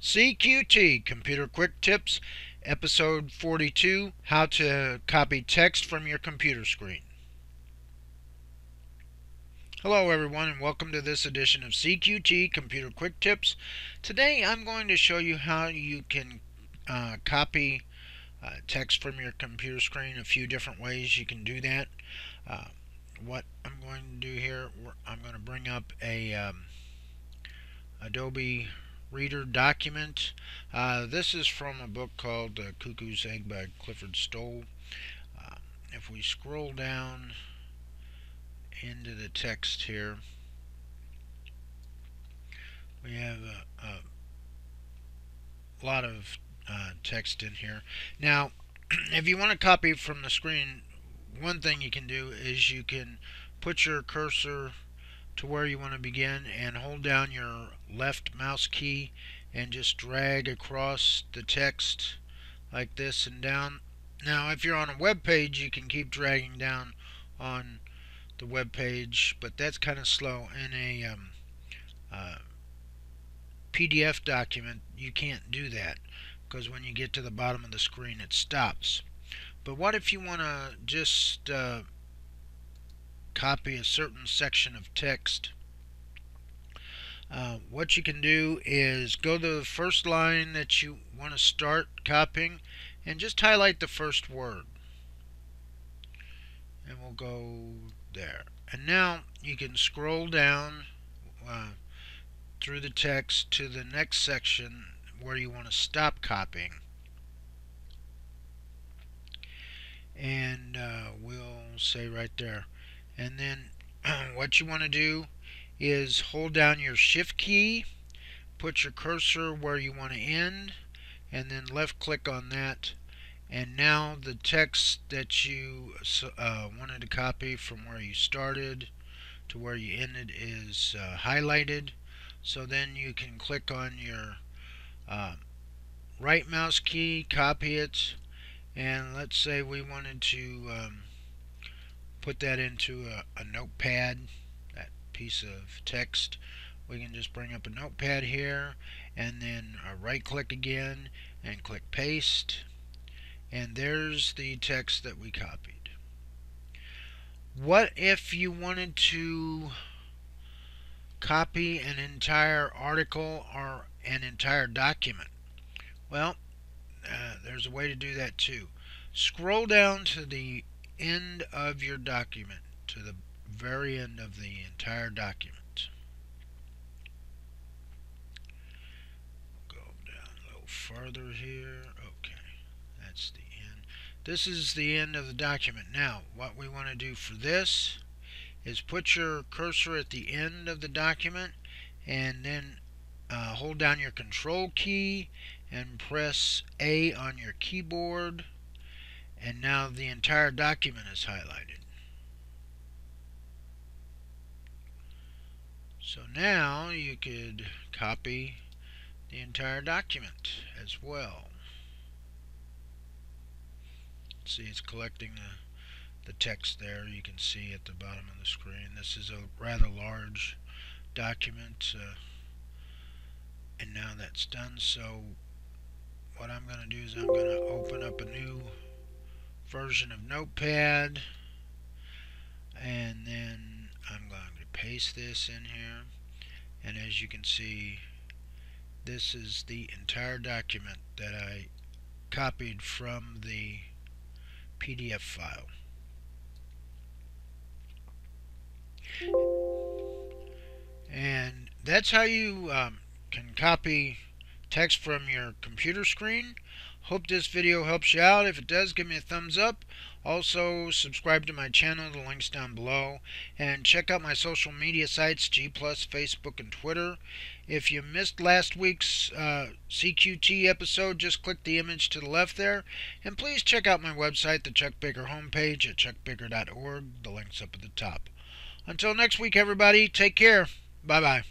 CQT, Computer Quick Tips, Episode 42, How to Copy Text from Your Computer Screen. Hello everyone, and welcome to this edition of CQT, Computer Quick Tips. Today I'm going to show you how you can copy text from your computer screen. A few different ways you can do that. What I'm going to do here, I'm going to bring up a Adobe Reader document. This is from a book called Cuckoo's Egg by Clifford Stoll. If we scroll down into the text here, we have a lot of text in here. Now, if you want to copy from the screen, one thing you can do is you can put your cursor to where you want to begin and hold down your left mouse key and just drag across the text like this and down. Now, if you're on a web page, you can keep dragging down on the web page, but that's kind of slow. In a PDF document, you can't do that, because when you get to the bottom of the screen, it stops. But what if you want to just copy a certain section of text? What you can do is go to the first line that you want to start copying and just highlight the first word, and we'll go there. And now you can scroll down through the text to the next section where you want to stop copying, and we'll say right there. And then what you want to do is hold down your shift key, put your cursor where you want to end, and then left click on that, and now the text that you wanted to copy from where you started to where you ended is highlighted. So then you can click on your right mouse key, copy it, and let's say we wanted to put that into a notepad, that piece of text. We can just bring up a notepad here and then right click again and click paste, and there's the text that we copied. What if you wanted to copy an entire article or an entire document? Well, there's a way to do that too. Scroll down to the end of your document, to the very end of the entire document. Go down a little further here. Okay, that's the end. This is the end of the document. Now, what we want to do for this is put your cursor at the end of the document and then hold down your control key and press A on your keyboard. And now the entire document is highlighted. So now you could copy the entire document as well. See, it's collecting the text there. You can see at the bottom of the screen. This is a rather large document. And now that's done. So what I'm going to do is I'm going to open up a new version of Notepad, and then I'm going to paste this in here, and as you can see, this is the entire document that I copied from the PDF file. And that's how you can copy text from your computer screen. Hope this video helps you out. If it does, give me a thumbs up. Also, subscribe to my channel, the link's down below, and check out my social media sites, G+, Facebook, and Twitter. If you missed last week's CQT episode, just click the image to the left there, and please check out my website, the Chuck Baker homepage at chuckbaker.org. The link's up at the top. Until next week, everybody, take care. Bye-bye.